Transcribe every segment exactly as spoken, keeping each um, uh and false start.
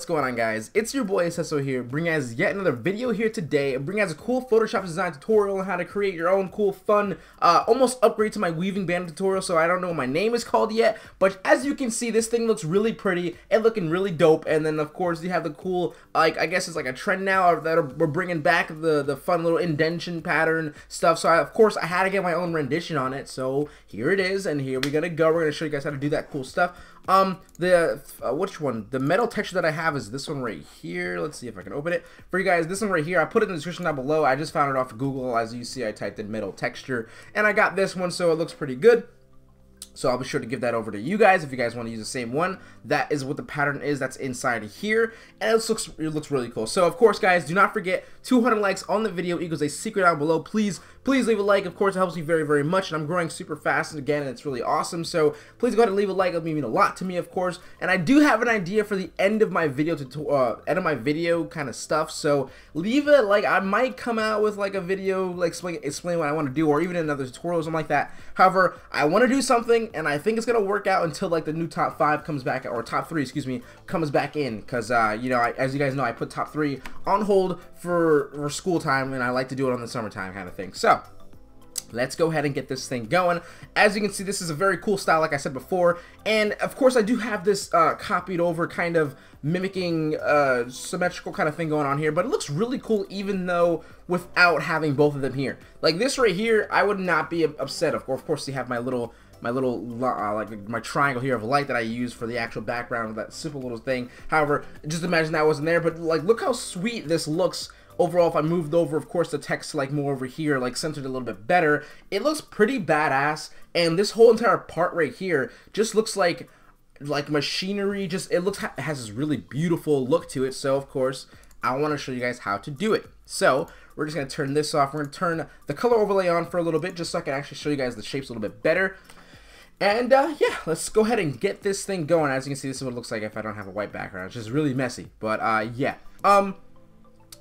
What's going on, guys? It's your boy Seso here, bringing us yet another video here today. Bringing us a cool Photoshop design tutorial on how to create your own cool, fun, uh, almost upgrade to my weaving banner tutorial. So I don't know what my name is called yet, but as you can see, this thing looks really pretty and looking really dope. And then of course you have the cool, like I guess it's like a trend now that we're bringing back the the fun little indentation pattern stuff. So I, of course I had to get my own rendition on it. So here it is, and here we're gonna go. We're gonna show you guys how to do that cool stuff. Um, the uh, which one? The metal texture that I have is this one right here. Let's see if I can open it for you guys. This one right here, I put it in the description down below. I just found it off of Google. As you see, I typed in metal texture and I got this one, so it looks pretty good. So I'll be sure to give that over to you guys if you guys want to use the same one. That is what the pattern is that's inside of here, and it looks it looks really cool. So of course, guys, do not forget two hundred likes on the video equals a secret down below. Please, please leave a like. Of course, it helps me very, very much, and I'm growing super fast again, and it's really awesome. So please go ahead and leave a like. It'll mean a lot to me, of course. And I do have an idea for the end of my video to uh, end of my video kind of stuff. So leave it like I might come out with like a video like explain explain what I want to do, or even another tutorial or something like that. However, I want to do something. And I think it's gonna work out until like the new top five comes back, or top three, excuse me, comes back in, because uh, you know, I, as you guys know, I put top three on hold for, for school time, and I like to do it on the summertime kind of thing. So let's go ahead and get this thing going. As you can see, this is a very cool style, like I said before, and of course I do have this uh, copied over kind of mimicking uh, symmetrical kind of thing going on here, but it looks really cool even though without having both of them here. Like this right here, I would not be upset. Of course, of course you have my little my little, uh, like my triangle here of light that I use for the actual background of that simple little thing. However, just imagine that wasn't there, but like, look how sweet this looks. Overall, if I moved over, of course, the text like more over here, like centered a little bit better, it looks pretty badass. And this whole entire part right here just looks like, like machinery, just, it looks, it has this really beautiful look to it. So of course, I want to show you guys how to do it. So we're just going to turn this off. We're going to turn the color overlay on for a little bit, just so I can actually show you guys the shapes a little bit better. And uh, yeah, let's go ahead and get this thing going. As you can see, this is what it looks like if I don't have a white background. It's just really messy, but uh, yeah. Um,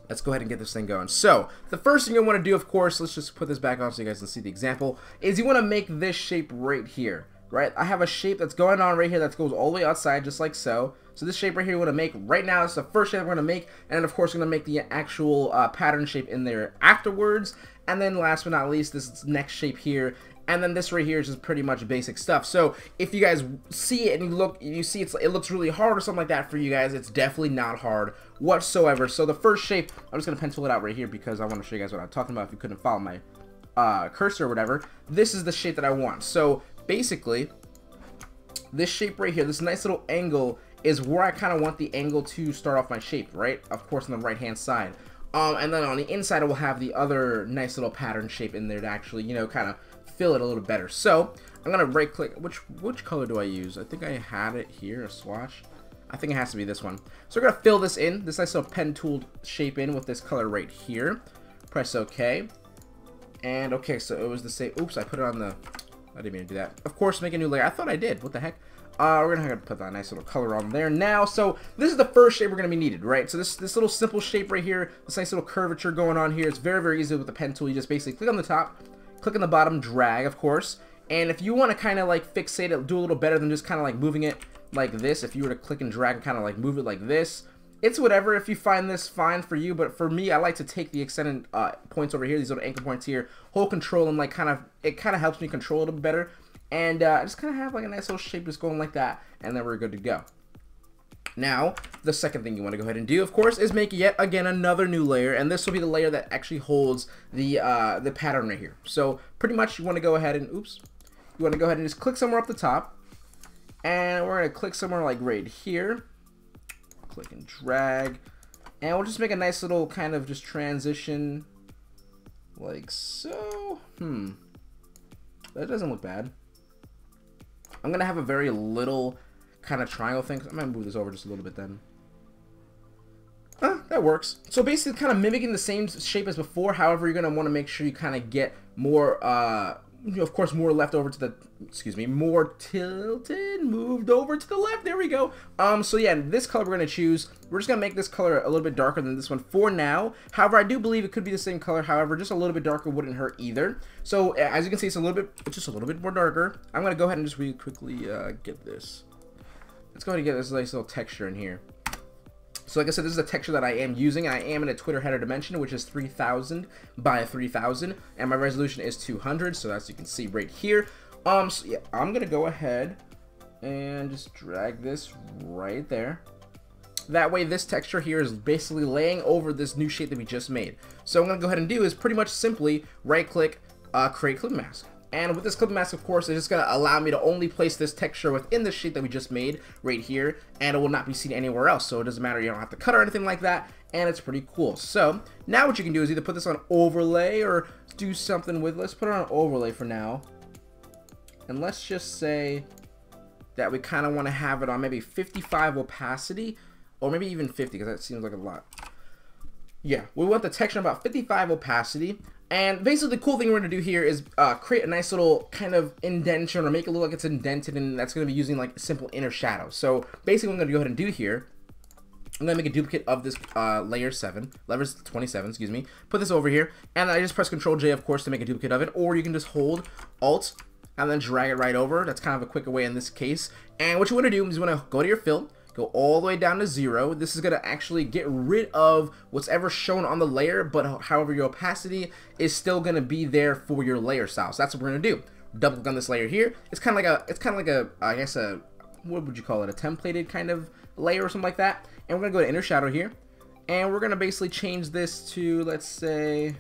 let's go ahead and get this thing going. So the first thing you want to do, of course, let's just put this back on so you guys can see the example, is you want to make this shape right here, right? I have a shape that's going on right here that goes all the way outside, just like so. So this shape right here you want to make right now. It's the first shape I'm going to make, and of course, I'm going to make the actual uh, pattern shape in there afterwards. And then last but not least, this next shape here. And then this right here is just pretty much basic stuff. So if you guys see it and you look, you see it's, it looks really hard or something like that for you guys, it's definitely not hard whatsoever. So the first shape, I'm just gonna pencil it out right here because I want to show you guys what I'm talking about if you couldn't follow my uh, cursor or whatever. This is the shape that I want. So basically, this shape right here, this nice little angle is where I kind of want the angle to start off my shape, right? Of course, on the right-hand side. Um, and then on the inside, it will have the other nice little pattern shape in there to actually, you know, kind of fill it a little better. So I'm gonna right click. Which which color do I use? I think I had it here, a swash. I think it has to be this one. So we're gonna fill this in, this nice little pen tool shape in with this color right here. Press OK. And okay, so it was the same. Oops, I put it on the. I didn't mean to do that. Of course, make a new layer. I thought I did. What the heck? Uh, we're gonna put that nice little color on there now. So this is the first shape we're gonna be needed, right? So this this little simple shape right here, this nice little curvature going on here. It's very very easy with the pen tool. You just basically click on the top. Click on the bottom, drag, of course. And if you want to kind of like fixate it, do a little better than just kind of like moving it like this. If you were to click and drag and kind of like move it like this, it's whatever. If you find this fine for you, but for me, I like to take the extended uh, points over here, these little anchor points here, hold control, and like kind of, it kind of helps me control it a bit better. And uh, just kind of have like a nice little shape just going like that, and then we're good to go. Now, the second thing you want to go ahead and do, of course, is make yet again another new layer, and this will be the layer that actually holds the uh, the pattern right here. So pretty much you want to go ahead and, oops, you want to go ahead and just click somewhere up the top, and we're going to click somewhere like right here, click and drag, and we'll just make a nice little kind of just transition like so. Hmm, that doesn't look bad. I'm going to have a very little kind of triangle thing. I might move this over just a little bit then. Huh, that works. So basically kind of mimicking the same shape as before. However, you're going to want to make sure you kind of get more, uh, you know, of course, more left over to the, excuse me, more tilted, moved over to the left. There we go. Um, so yeah, this color we're going to choose. We're just going to make this color a little bit darker than this one for now. However, I do believe it could be the same color. However, just a little bit darker wouldn't hurt either. So as you can see, it's a little bit, just a little bit more darker. I'm going to go ahead and just really quickly uh, get this. Let's go ahead and get this nice little texture in here. So like I said, this is a texture that I am using. I am in a Twitter header dimension, which is three thousand by three thousand, and my resolution is two hundred. So as you can see right here. Um, so yeah, I'm gonna go ahead and just drag this right there. That way this texture here is basically laying over this new shape that we just made. So what I'm gonna go ahead and do is pretty much simply right click, uh, create clip mask. And with this clip mask, of course, it's just gonna allow me to only place this texture within the shape that we just made right here, and it will not be seen anywhere else. So it doesn't matter, you don't have to cut or anything like that, and it's pretty cool. So now what you can do is either put this on overlay or do something with, let's put it on overlay for now. And let's just say that we kind of want to have it on maybe fifty-five opacity, or maybe even fifty, because that seems like a lot. Yeah, we want the texture about fifty-five opacity. And basically the cool thing we're going to do here is uh, create a nice little kind of indentation, or make it look like it's indented, and that's going to be using like a simple inner shadow. So basically what I'm going to go ahead and do here, I'm going to make a duplicate of this uh, layer seven, levers twenty-seven, excuse me, put this over here, and I just press Control J, of course, to make a duplicate of it, or you can just hold Alt and then drag it right over. That's kind of a quicker way in this case. And what you want to do is you want to go to your fill, go all the way down to zero. This is going to actually get rid of what's ever shown on the layer, but however your opacity is still going to be there for your layer style. So that's what we're going to do. Double click on this layer here. It's kind of like a, it's kind of like a, I guess a, what would you call it? A templated kind of layer or something like that. And we're going to go to inner shadow here, and we're going to basically change this to, let's say,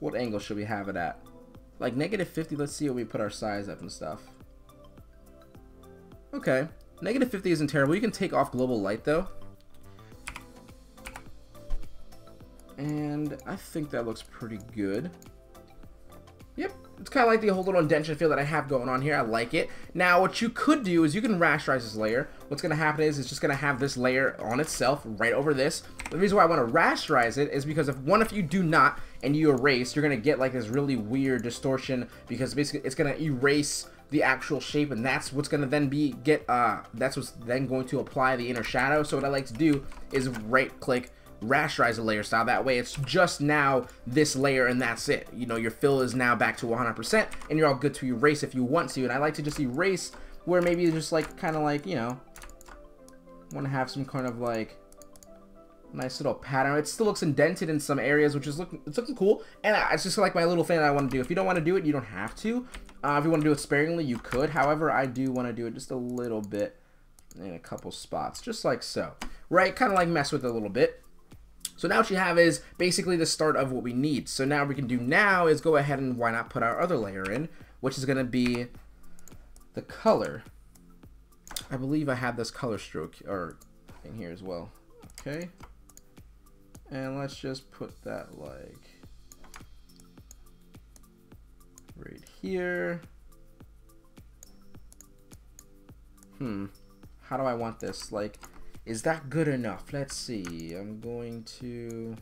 what angle should we have it at? Like negative fifty. Let's see what we put our size up and stuff. Okay. Negative fifty isn't terrible. You can take off global light though. And I think that looks pretty good. Yep. It's kind of like the whole little indentation feel that I have going on here. I like it. Now what you could do is you can rasterize this layer. What's going to happen is it's just going to have this layer on itself right over this. The reason why I want to rasterize it is because if one, if you do not and you erase, you're going to get like this really weird distortion, because basically it's going to erase the actual shape, and that's what's going to then be get uh that's what's then going to apply the inner shadow. So what I like to do is right click, rasterize the layer style. That way it's just now this layer, and that's it. You know, your fill is now back to one hundred percent, and you're all good to erase if you want to. And I like to just erase where maybe just like kind of like, you know, want to have some kind of like nice little pattern. It still looks indented in some areas, which is looking, it's looking cool. And I, it's just like my little thing that I want to do. If you don't want to do it, you don't have to. Uh, if you want to do it sparingly, you could. However, I do want to do it just a little bit in a couple spots, just like so, right? Kind of like mess with it a little bit. So now what you have is basically the start of what we need. So now what we can do now is go ahead and why not put our other layer in, which is going to be the color. I believe I have this color stroke or in here as well. Okay. And let's just put that like right here. Hmm. How do I want this? Like, is that good enough? Let's see. I'm going to,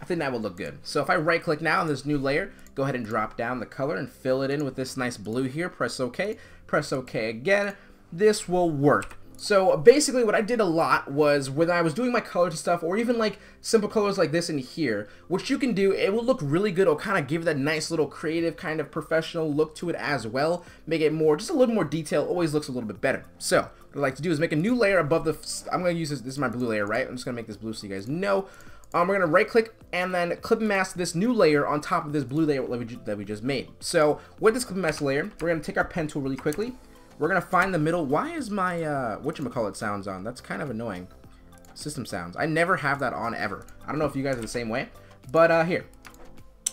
I think that will look good. So if I right click now on this new layer, go ahead and drop down the color and fill it in with this nice blue here. Press OK. Press OK again. This will work. So basically what I did a lot was when I was doing my colors and stuff, or even like simple colors like this in here, which you can do, it will look really good. It'll kind of give that nice little creative kind of professional look to it as well. Make it more, just a little more detail, always looks a little bit better. So what I like to do is make a new layer above the, I'm going to use this, this is my blue layer, right? I'm just going to make this blue so you guys know. Um, we're going to right click and then clip mask this new layer on top of this blue layer that we, that we just made. So with this clip mask layer, we're going to take our pen tool really quickly. We're gonna find the middle. Why is my uh, whatchamacallit sounds on? That's kind of annoying. System sounds. I never have that on ever. I don't know if you guys are the same way, but uh, here.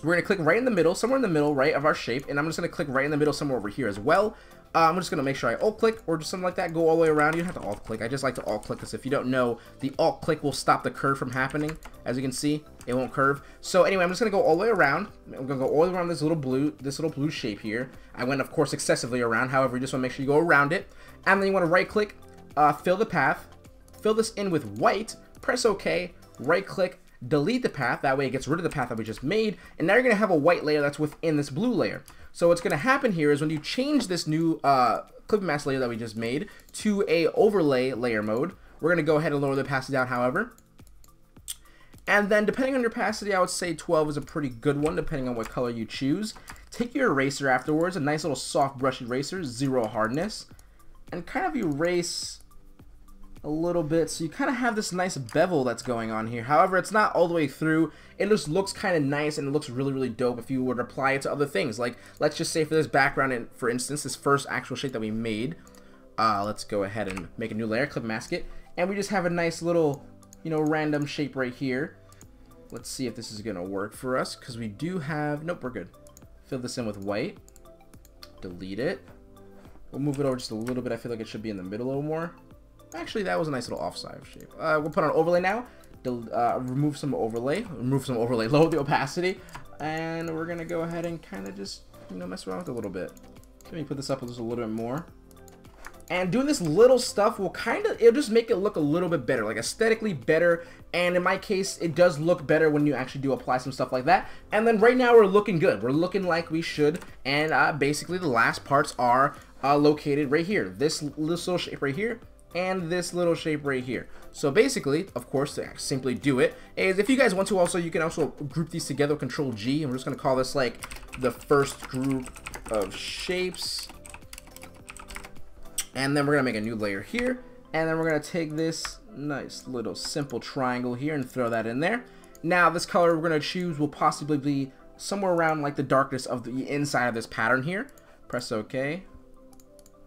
We're gonna click right in the middle, somewhere in the middle, right, of our shape, and I'm just gonna click right in the middle somewhere over here as well. Uh, I'm just gonna make sure I alt click or just something like that, go all the way around. You don't have to alt click. I just like to alt click this. If you don't know, the alt click will stop the curve from happening. As you can see, it won't curve. So anyway, I'm just gonna go all the way around. I'm gonna go all the way around this little blue, this little blue shape here. I went, of course, excessively around. However, you just wanna make sure you go around it. And then you wanna right click, uh, fill the path, fill this in with white, press OK, right click, delete the path. That way it gets rid of the path that we just made, and now you're gonna have a white layer that's within this blue layer. So what's gonna happen here is when you change this new uh, clip mask layer that we just made to a overlay layer mode, we're gonna go ahead and lower the opacity down, however, and then depending on your opacity, I would say twelve is a pretty good one depending on what color you choose. Take your eraser afterwards, a nice little soft brush eraser, zero hardness, and kind of erase a little bit, so you kind of have this nice bevel that's going on here. However, it's not all the way through. It just looks kind of nice, and it looks really, really dope if you were to apply it to other things. Like, let's just say for this background, and for instance, this first actual shape that we made, uh, let's go ahead and make a new layer, clip mask it, and we just have a nice little, you know, random shape right here. Let's see if this is gonna work for us, because we do have, nope, we're good. Fill this in with white, delete it. We'll move it over just a little bit. I feel like it should be in the middle a little more. Actually, that was a nice little offside shape. Uh, we'll put on overlay now, Del uh, remove some overlay, remove some overlay, lower the opacity, and we're gonna go ahead and kind of just, you know, mess around with it a little bit. Let me put this up just a little bit more. And doing this little stuff will kind of, it'll just make it look a little bit better, like aesthetically better. And in my case, it does look better when you actually do apply some stuff like that. And then right now we're looking good. We're looking like we should. And uh, basically the last parts are uh, located right here. This little shape right here and this little shape right here. So basically, of course, to simply do it is, if you guys want to also, you can also group these together, control G. And we're just going to call this like the first group of shapes. And then we're gonna make a new layer here, and then we're gonna take this nice little simple triangle here and throw that in there. Now this color we're gonna choose will possibly be somewhere around like the darkness of the inside of this pattern here. Press OK,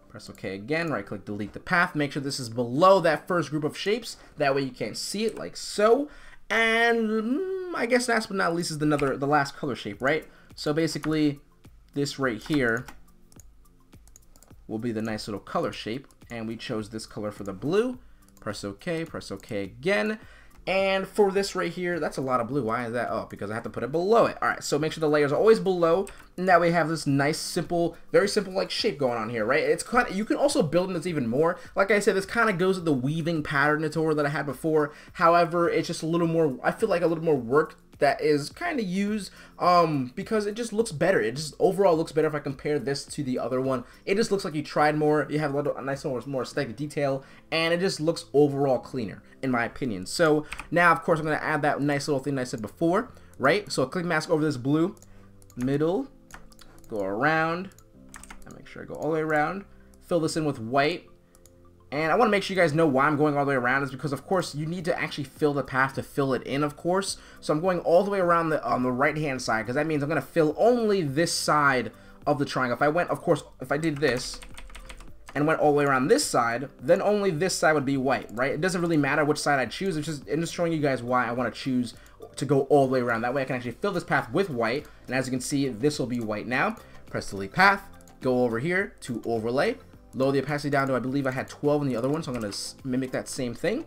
press OK again, right click, delete the path, make sure this is below that first group of shapes, that way you can't see it, like so. And mm, I guess last but not least is the, another, the last color shape, right? So basically this right here will be the nice little color shape, and we chose this color for the blue. Press OK, press OK again, and for this right here, that's a lot of blue. Why is that? Oh, because I have to put it below it. All right, so make sure the layers are always below, and that we have this nice, simple, very simple like shape going on here, right? It's kind of, you can also build in this even more. Like I said, this kind of goes with the weaving pattern tutorial that I had before. However, it's just a little more. I feel like a little more work that is kind of used um, because it just looks better. It just overall looks better if I compare this to the other one. It just looks like you tried more. You have a little a nice more, more aesthetic detail, and it just looks overall cleaner, in my opinion. So now, of course, I'm gonna add that nice little thing that I said before, right? So click mask over this blue, middle, go around. I make sure I go all the way around. Fill this in with white. And I want to make sure you guys know why I'm going all the way around is because, of course, you need to actually fill the path to fill it in, of course. So I'm going all the way around the, on the right-hand side because that means I'm going to fill only this side of the triangle. If I went, of course, if I did this and went all the way around this side, then only this side would be white, right? It doesn't really matter which side I choose. It's just, I'm just showing you guys why I want to choose to go all the way around. That way I can actually fill this path with white. And as you can see, this will be white now. Press delete path. Go over here to overlay. Lower the opacity down to, I believe I had twelve in the other one, so I'm going to mimic that same thing.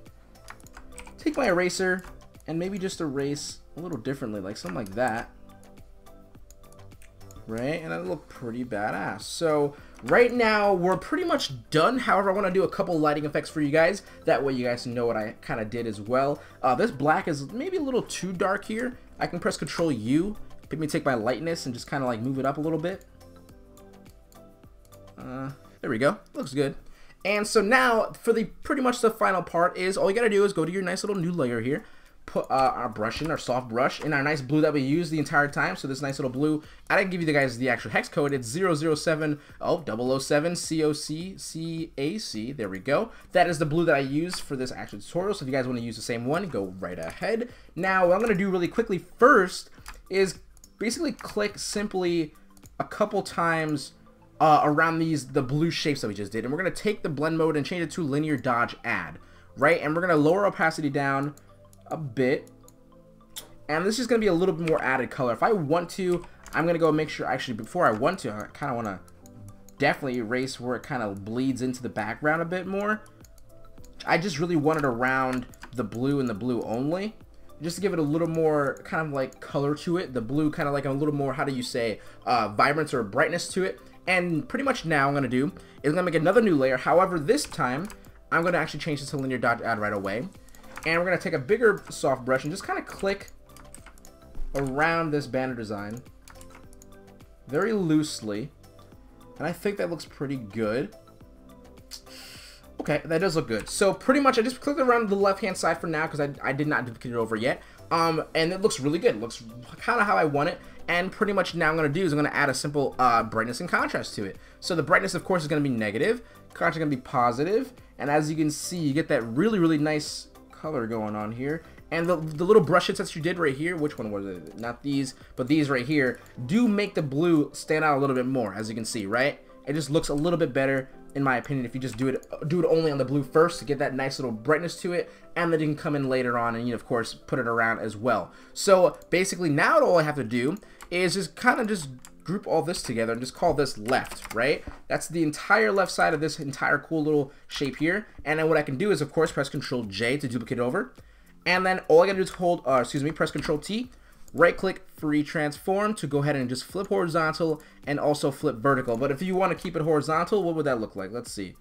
Take my eraser and maybe just erase a little differently, like something like that. Right? And that'll look pretty badass. So right now, we're pretty much done. However, I want to do a couple lighting effects for you guys. That way you guys know what I kind of did as well. Uh, this black is maybe a little too dark here. I can press control U, let me take my lightness and just kind of like move it up a little bit. Uh... There we go, looks good. And so now for the pretty much the final part is all you gotta do is go to your nice little new layer here, put uh, our brush in, our soft brush, in our nice blue that we used the entire time. So this nice little blue, I didn't give you the guys the actual hex code, it's zero zero seven, oh, double oh seven C O C C A C, there we go. That is the blue that I used for this actual tutorial, so if you guys wanna use the same one, go right ahead. Now what I'm gonna do really quickly first is basically click simply a couple times Uh, around these the blue shapes that we just did, and we're gonna take the blend mode and change it to linear dodge add, right? And we're gonna lower opacity down a bit, and this is gonna be a little bit more added color. If I want to, I'm gonna go make sure, actually before I want to, I kind of want to definitely erase where it kind of bleeds into the background a bit more. I just really wanted around the blue and the blue only, just to give it a little more kind of like color to it, the blue kind of like a little more, how do you say, uh, vibrance or brightness to it. And pretty much now I'm going to do is I'm going to make another new layer. However, this time I'm going to actually change this to linear dodge add right away. And we're going to take a bigger soft brush and just kind of click around this banner design very loosely. And I think that looks pretty good. Okay, that does look good. So pretty much I just clicked around the left-hand side for now because I, I did not duplicate it over yet. Um, and it looks really good. It looks kind of how I want it. And pretty much now I'm going to do is I'm going to add a simple uh, brightness and contrast to it. So the brightness, of course, is going to be negative. Contrast is going to be positive. And as you can see, you get that really, really nice color going on here. And the, the little brush hits that you did right here, which one was it? Not these, but these right here, do make the blue stand out a little bit more, as you can see, right? It just looks a little bit better, in my opinion, if you just do it do it only on the blue first to get that nice little brightness to it, and then you can come in later on and, you know, of course, put it around as well. So basically now all I have to do is just kind of just group all this together and just call this left, right? That's the entire left side of this entire cool little shape here. And then what I can do is, of course, press Control J to duplicate over. And then all I gotta do is hold, uh, excuse me, press Control T, right click free transform to go ahead and just flip horizontal and also flip vertical. But if you want to keep it horizontal, what would that look like? Let's see.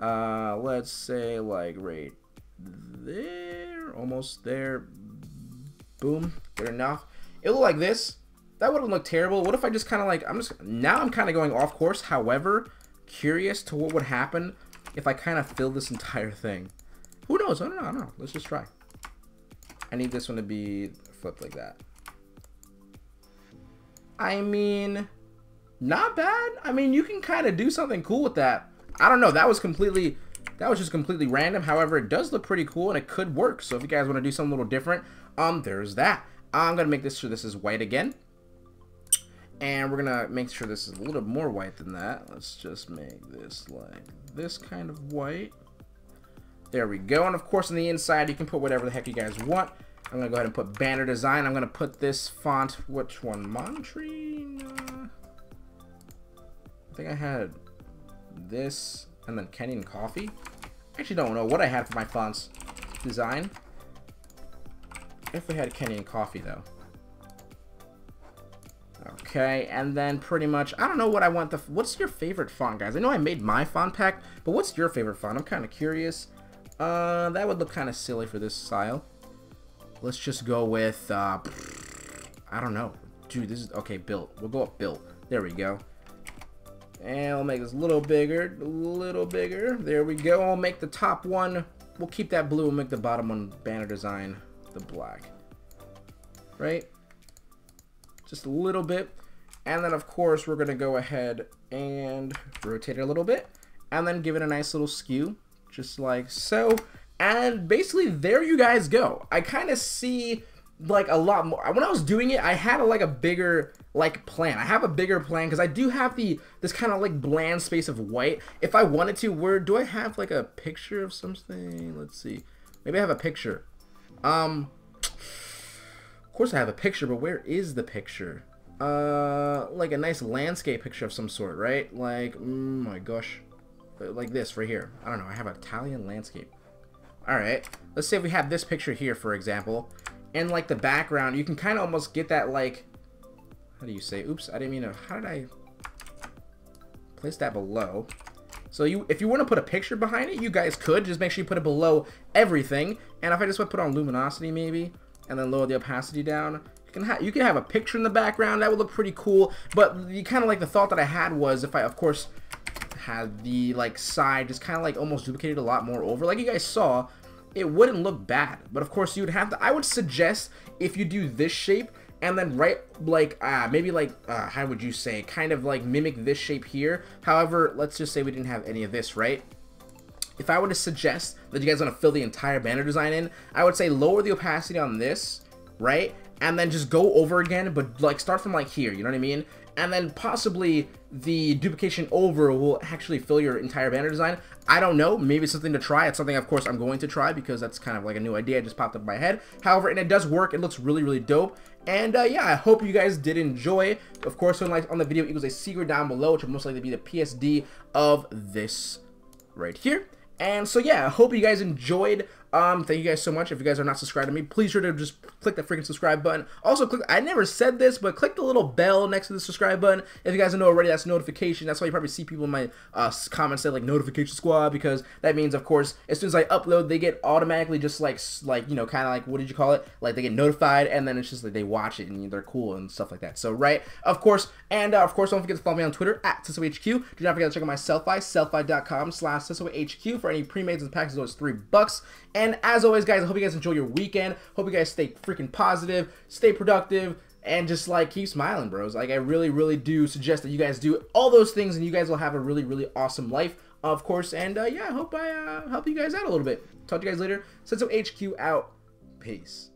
Uh, let's say like right there, almost there. Boom, good enough. It looked like this. That wouldn't look terrible. What if I just kind of like, I'm just, now I'm kind of going off course. However, curious to what would happen if I kind of fill this entire thing. Who knows? I don't know. I don't know. Let's just try. I need this one to be flipped like that. I mean, not bad. I mean, you can kind of do something cool with that. I don't know. That was completely, that was just completely random. However, it does look pretty cool and it could work. So if you guys want to do something a little different, um, there's that. I'm going to make this sure this is white again. And we're going to make sure this is a little more white than that. Let's just make this like this kind of white. There we go. And of course, on the inside, you can put whatever the heck you guys want. I'm going to go ahead and put banner design. I'm going to put this font, which one? Montree? Uh, I think I had this and then Kenyan Coffee. I actually don't know what I had for my fonts design. If we had Kenyan Coffee, though. Okay, and then pretty much, I don't know what I want. The what's your favorite font, guys? I know I made my font pack, but what's your favorite font? I'm kind of curious. Uh, that would look kind of silly for this style. Let's just go with, uh, I don't know. Dude, this is, okay, built. We'll go up built. There we go. And we'll make this a little bigger, a little bigger. There we go. I'll make the top one. We'll keep that blue and make the bottom one banner design the black. Right? Just a little bit. And then, of course, we're going to go ahead and rotate it a little bit. And then give it a nice little skew, just like so. And basically, there you guys go. I kind of see like a lot more. When I was doing it, I had a, like a bigger like plan. I have a bigger plan because I do have the this kind of like bland space of white. If I wanted to, where do I have like a picture of something? Let's see. Maybe I have a picture. Um, of course I have a picture, but where is the picture? Uh, like a nice landscape picture of some sort, right? Like, oh my gosh, like this right here. I don't know. I have an Italian landscape. Alright, let's say we have this picture here, for example, and like the background, you can kind of almost get that like, how do you say, oops, I didn't mean to, how did I place that below? So you, if you want to put a picture behind it, you guys could, just make sure you put it below everything, and if I just want to put on luminosity maybe, and then lower the opacity down, you can, ha you can have a picture in the background, that would look pretty cool, but the kind of like the thought that I had was if I, of course, had the like side just kind of like almost duplicated a lot more over, like you guys saw, it wouldn't look bad. But of course, you'd have to, I would suggest if you do this shape and then right like uh maybe like uh how would you say, kind of like mimic this shape here. However, let's just say we didn't have any of this, right? If I were to suggest that you guys want to fill the entire banner design in, I would say lower the opacity on this, right? And then just go over again, but like start from like here, you know what I mean? And then possibly the duplication over will actually fill your entire banner design. I don't know, maybe it's something to try. It's something, of course, I'm going to try because that's kind of like a new idea. It just popped up in my head. However, and it does work. It looks really, really dope. And uh, yeah, I hope you guys did enjoy. Of course, when like on the video equals a secret down below, which will most likely be the P S D of this right here. And so yeah, I hope you guys enjoyed. Um, thank you guys so much. If you guys are not subscribed to me, please sure to just click the freaking subscribe button. Also, click, I never said this, but click the little bell next to the subscribe button. If you guys don't know already, that's notification. That's why you probably see people in my uh, comments say like notification squad, because that means, of course, as soon as I upload, they get automatically just like, like you know, kind of like, what did you call it? Like they get notified, and then it's just like they watch it, and they're cool and stuff like that. So, right, of course, and uh, of course, don't forget to follow me on Twitter, at SesoHQ. Do not forget to check out my Selfie, Selfie.com slash SesoHQ for any pre-mades and packs as low as three bucks. And as always, guys, I hope you guys enjoy your weekend. Hope you guys stay freaking positive, stay productive, and just like keep smiling, bros. Like I really, really do suggest that you guys do all those things, and you guys will have a really, really awesome life, of course. And uh, yeah, I hope I uh, help you guys out a little bit. Talk to you guys later. SesoHQ out. Peace.